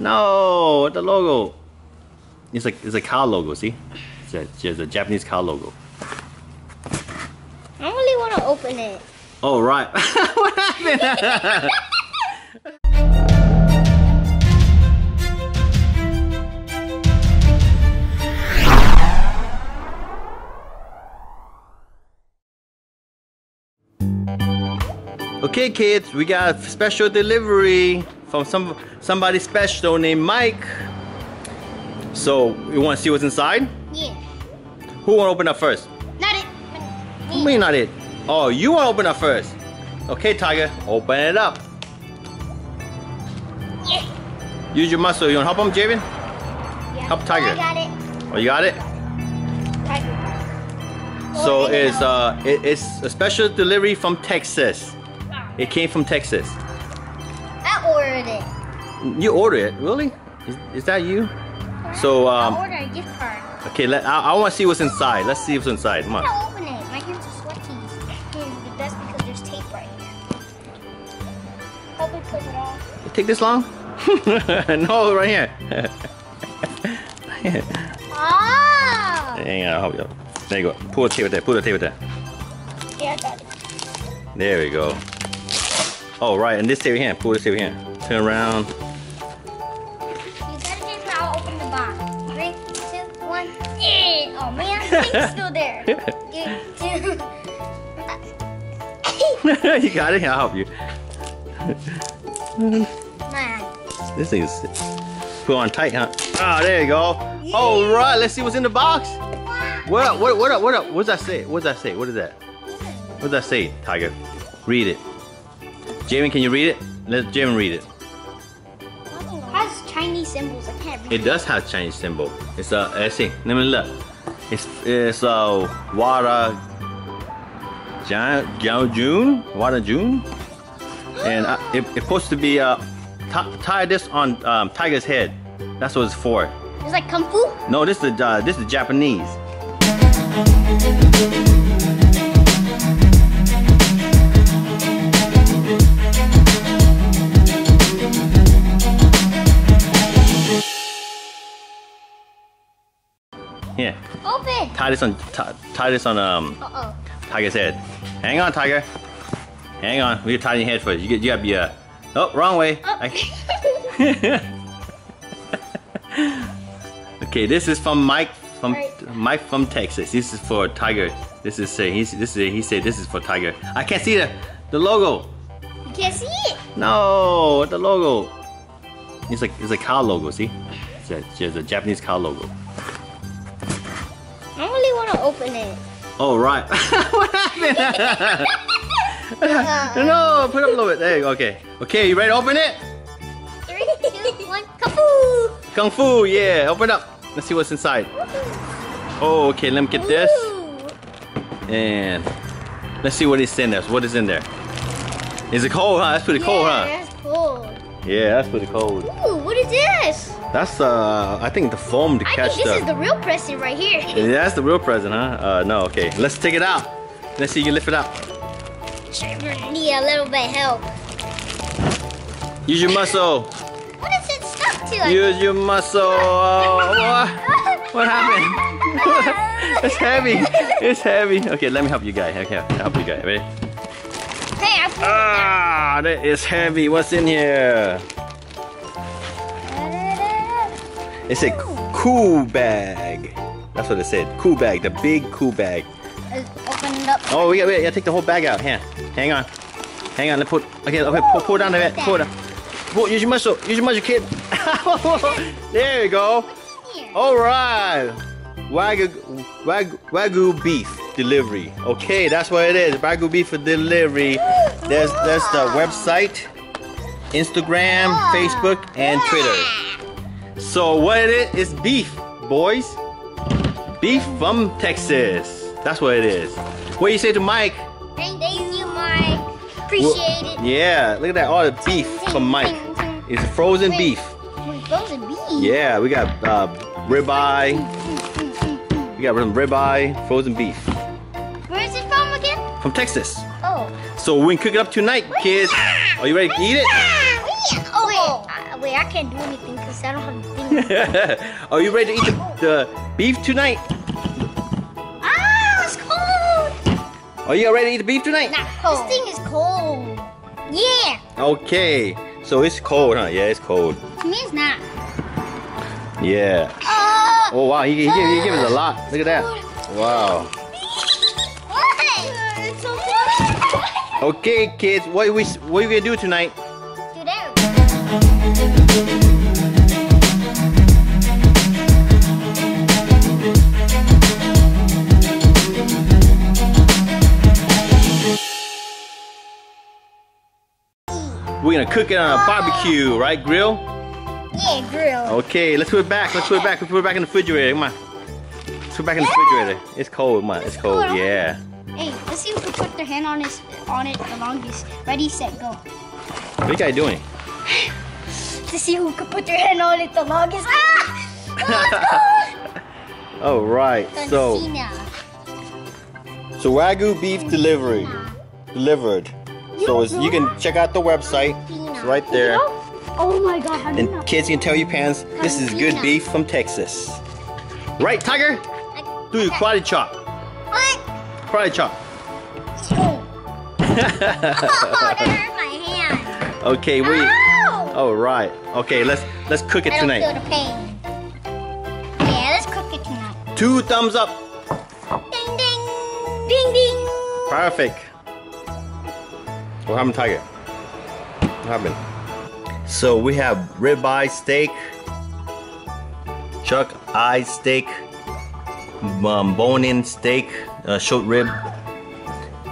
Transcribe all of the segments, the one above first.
No, the logo. It's a car logo. See, it's a Japanese car logo. I really want to open it. Oh right. What happened? Okay kids, we got a special delivery from somebody special named Mike. So, you want to see what's inside? Yeah. Who want to open up first? Not it. Me. Me, not it. Oh, you want to open up first. Okay, Tiger, open it up. Yeah. Use your muscle. You want to help him, Javen? Yeah. Help Tiger. Oh, I got it. Oh, you got it? Tiger. So, it's a special delivery from Texas. It came from Texas. I ordered it. You ordered it? Really? Is that you? So, I ordered a gift card. Okay, I want to see what's inside. Let's see what's inside. Come on. I can't open it. My hands are sweaty. But that's because there's tape right here. Help me put it off. It take this long? No, right here. Right here. Oh. Hang on, I'll help you up. There you go. Pull the tape with that. Pull the tape with that. Yeah, I got it. There we go. Oh right, and this tape here, pull this tape here. Turn around. You gotta get me, I'll open the box. 3, 2, 1, yeah! Oh man, it's still there. You got it? I'll help you. Man. This thing's put on tight, huh? Ah, oh, there you go. Yeah. Alright, let's see what's in the box. What up? What does that say? What is that? What does that say, Tiger? Read it. Javen, can you read it? Let Javen read it. It has Chinese symbols. I can't read it. It does have Chinese symbol. It's a let me look. It's a Wodagyu, and it's supposed to be tie this on Tiger's head. That's what it's for. It's like kung fu. No, this is Japanese. Yeah. Open. Tie this on Tiger's head. Hang on, Tiger. Hang on. We tie your head first. You gotta be a. Oh, wrong way. Oh. Okay, this is from Mike from Texas. This is for Tiger. This is he said this is for Tiger. I can't see the logo. You can't see it. No, the logo. It's a car logo. See, it's a Japanese car logo. I really want to open it. Oh, right. What happened? No, put it up a little bit. There you go. Okay. Okay, you ready to open it? 3, 2, 1, kung fu. Kung fu, yeah. Open up. Let's see what's inside. Oh, okay. Let me get this. And let's see what is in there. What is in there? Is it cold, huh? That's pretty cold, huh? Yeah, that's cold. Yeah, that's pretty cold. Ooh, what is this? That's I think the foam to catch the. I think this is the real present right here. Yeah, that's the real present, huh? No, okay. Let's take it out. Let's see if you can lift it up. I need a little bit of help. Use your muscle. What is it stuck to? Use your muscle. What happened? It's heavy. It's heavy. Okay, let me help you guys. Okay, help you guys. Ready? Hey, I pulled it out. Ah, that is heavy. What's in here? It said cool bag. That's what it said. Cool bag. The big cool bag. Open it up. Oh, yeah. Take the whole bag out. Here. Hang on. Let's put. Okay. Pull down a bit. Pull down. Use your muscle. Use your muscle, kid. There you go. All right. Wagyu beef delivery. Okay, that's what it is. Wagyu beef for delivery. There's the website, Instagram, Facebook, and Twitter. So what it is beef, boys. Beef from Texas. That's what it is. What do you say to Mike? Thank you, Mike. Appreciate it. Yeah, look at that. All the beef from Mike. It's frozen beef. Frozen beef? Yeah, we got ribeye. We got ribeye, frozen beef. Where is it from again? From Texas. Oh. So we can cook it up tonight, kids. Are you ready to eat it? Oh, wait. I can't do anything because I don't have a thing. Are you ready to eat the beef tonight? Ah, it's cold! Are you ready to eat the beef tonight? Not cold. This thing is cold. Yeah. Okay. So it's cold, huh? Yeah, it's cold. To me, it's not. Yeah. Oh, wow. He gave us a lot. Look at that. Wow. Okay, kids, what are we gonna do tonight? Do that. We're gonna cook it on a barbecue, right? Grill? Yeah, grill. Okay, let's put it back. Let's put it back in the refrigerator. Come on. Let's put it back in the refrigerator. It's cold, man. It's cold. Yeah. Hey, let's see if we put their hand on it the longest. Ready, set, go. What are you guys doing? To see who could put their hand on it the longest. Ah! Oh, all right. So Wagyu beef delivery delivered. So you can check out the website. It's right there. Oh my God! And kids, you can tell your parents this is good beef from Texas. Right, Tiger? Do your karate chop. Karate chop. Oh, that hurt my hand. Okay, we. All right. Okay, let's cook it tonight. I don't feel the pain. Yeah, let's cook it tonight. 2 thumbs up. Ding ding, ding ding. Perfect. What happened, Tiger? What happened? So we have ribeye steak, chuck eye steak, bone-in steak. Short rib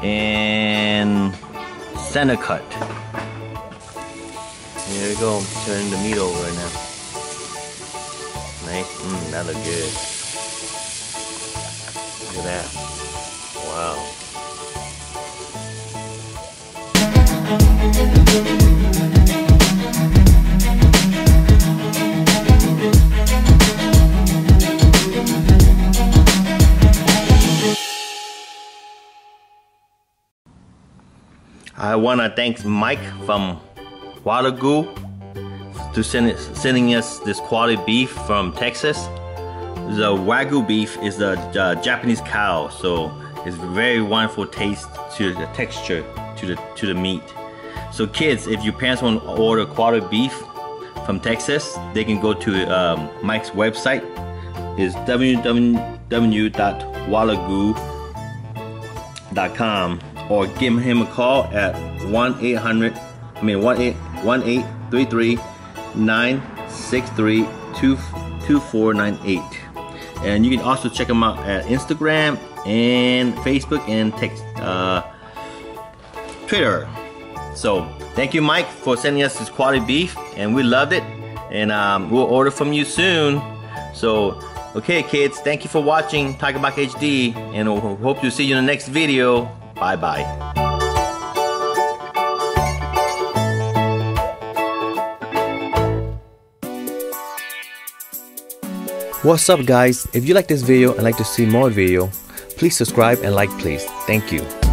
and center cut. Here we go, turning the meat over right now. Nice, that look good. Look at that. Wow. I want to thank Mike from Wodagyu for sending us this quality beef from Texas. The Wagyu beef is the Japanese cow, so it's very wonderful taste to the texture to the meat. So kids, if your parents want to order quality beef from Texas, they can go to Mike's website. It's www.wodagyu.com. Or give him a call at 1-833-963-2498. And you can also check him out at Instagram and Facebook and Twitter. So thank you, Mike, for sending us this quality beef, and we loved it. And we'll order from you soon. So okay, kids, thank you for watching TigerBox HD, and we hope to see you in the next video. Bye-bye. What's up, guys? If you like this video and like to see more video, please subscribe and like, please. Thank you.